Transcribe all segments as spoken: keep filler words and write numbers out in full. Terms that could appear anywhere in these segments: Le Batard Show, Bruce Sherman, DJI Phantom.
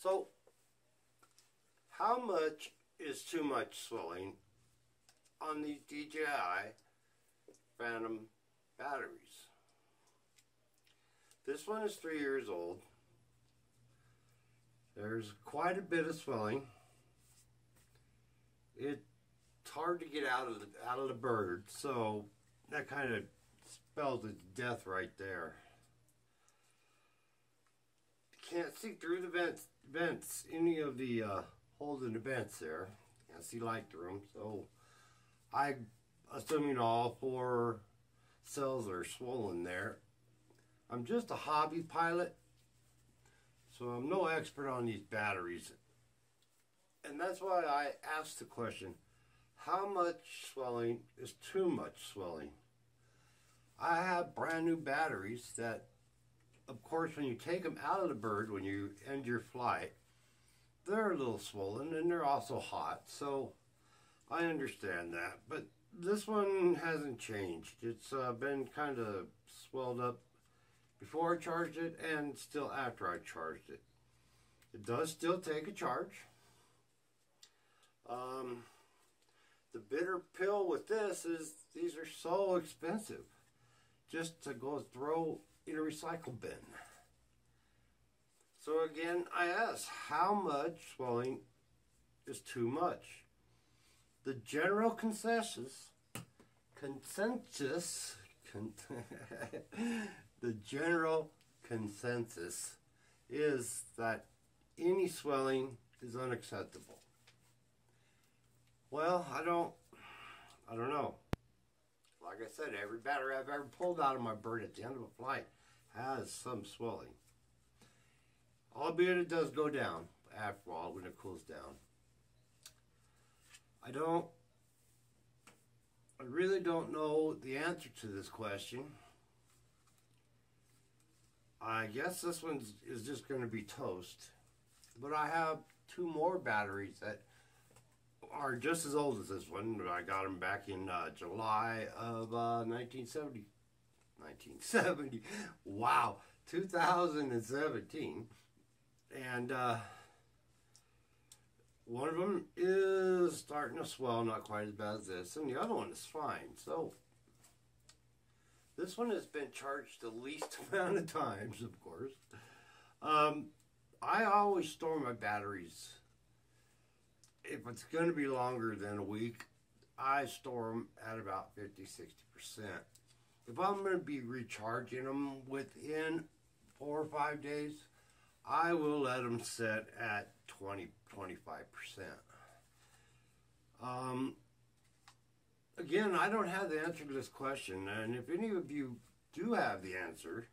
So, how much is too much swelling on these D J I Phantom batteries? This one is three years old. There's quite a bit of swelling. It's hard to get out of the out of the bird, so that kind of spells its death right there. Can't see through the vents, vents any of the uh, holes in the vents there. Can't see light through them, so I'm assuming all four cells are swollen there. I'm just a hobby pilot, so I'm no expert on these batteries. And that's why I asked the question, how much swelling is too much swelling? I have brand new batteries that, of course, when you take them out of the bird, when you end your flight, they're a little swollen and they're also hot, so I understand that. But this one hasn't changed. It's uh, been kind of swelled up before I charged it and still after I charged it. It does still take a charge. Um, the bitter pill with this is these are so expensive just to go throw in a recycle bin. So again, I asked, how much swelling is too much? The general consensus, consensus, con the general consensus is that any swelling is unacceptable. Well, I don't, I don't know. Like I said, every battery I've ever pulled out of my bird at the end of a flight has some swelling. Albeit it does go down after a while when it cools down. I don't, I really don't know the answer to this question. I guess this one is just going to be toast. But I have two more batteries that are just as old as this one. I got them back in uh, July of uh, nineteen seventy. nineteen seventy. Wow. two thousand seventeen. And uh, one of them is starting to swell, not quite as bad as this. And the other one is fine. So this one has been charged the least amount of times, of course. Um, I always store my batteries. If it's going to be longer than a week, I store them at about fifty to sixty percent. If I'm going to be recharging them within four or five days, I will let them sit at twenty to twenty-five percent. Um, again, I don't have the answer to this question, and if any of you do have the answer,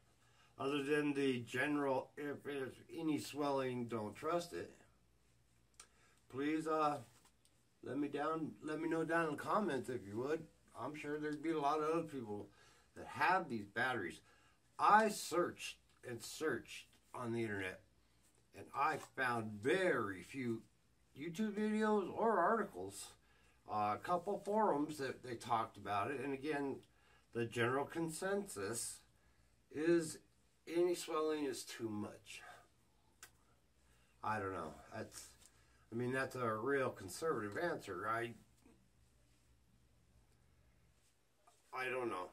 other than the general, if there's any swelling, don't trust it, please uh, let me down. Let me know down in the comments if you would. I'm sure there'd be a lot of other people that have these batteries. I searched and searched on the internet, and I found very few YouTube videos or articles. Uh, a couple forums that they talked about it, and again, the general consensus is any swelling is too much. I don't know. That's. I mean, that's a real conservative answer. I, I don't know.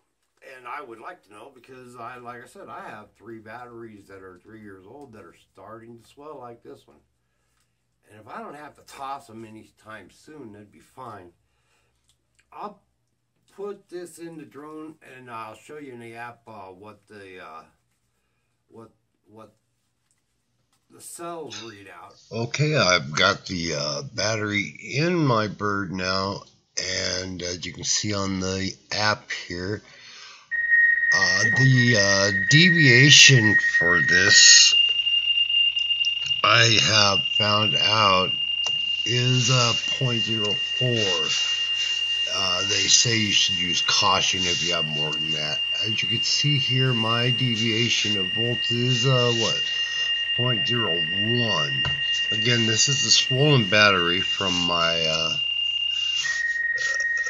And I would like to know because, I, like I said, I have three batteries that are three years old that are starting to swell like this one. And if I don't have to toss them anytime soon, that'd be fine. I'll put this in the drone and I'll show you in the app uh, what the, uh, what, what, the cells read out. Okay, I've got the uh, battery in my bird now, and as you can see on the app here, uh, the uh, deviation for this, I have found out, is uh, zero point zero four. Uh, they say you should use caution if you have more than that. As you can see here, my deviation of volts is uh, what? zero point zero one. Again, this is the swollen battery from my uh,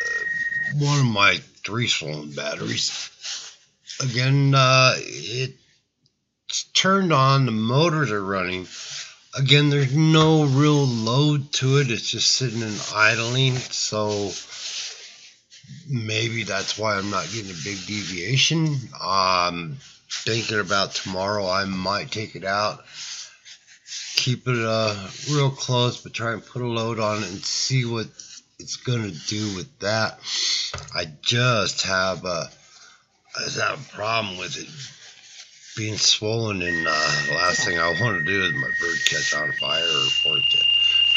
uh, one of my three swollen batteries. Again, uh, it's turned on, the motors are running, Again, there's no real load to it. It's just sitting and idling. So maybe that's why I'm not getting a big deviation. Um, thinking about tomorrow, I might take it out, keep it uh, real close, but try and put a load on it and see what it's going to do with that. I just have a, I just have a problem with it being swollen, and uh, the last thing I want to do is my bird catch on fire or for it to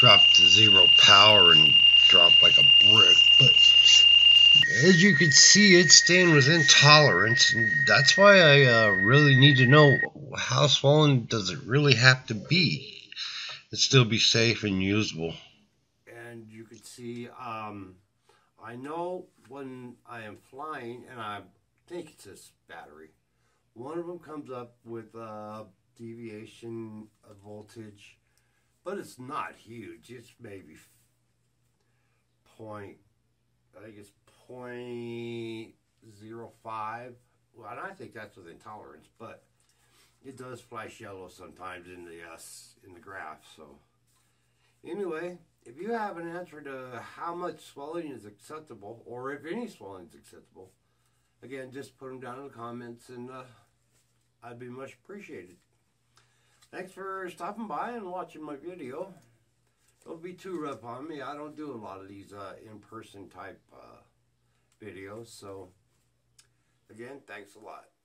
drop to zero power and drop like a brick. But as you can see, it's staying within tolerance, and that's why I uh, really need to know how swollen does it really have to be and still be safe and usable. And you can see, um, I know when I am flying, and I think it's this battery, one of them comes up with a deviation of voltage, but it's not huge. It's maybe point, I think it's point zero five. Well, and I think that's within tolerance, but it does flash yellow sometimes in the uh, in the graph. So anyway, if you have an answer to how much swelling is acceptable, or if any swelling is acceptable, again, just put them down in the comments, and uh, I'd be much appreciated. Thanks for stopping by and watching my video. Don't be too rough on me. I don't do a lot of these uh, in-person type uh, videos. So, again, thanks a lot.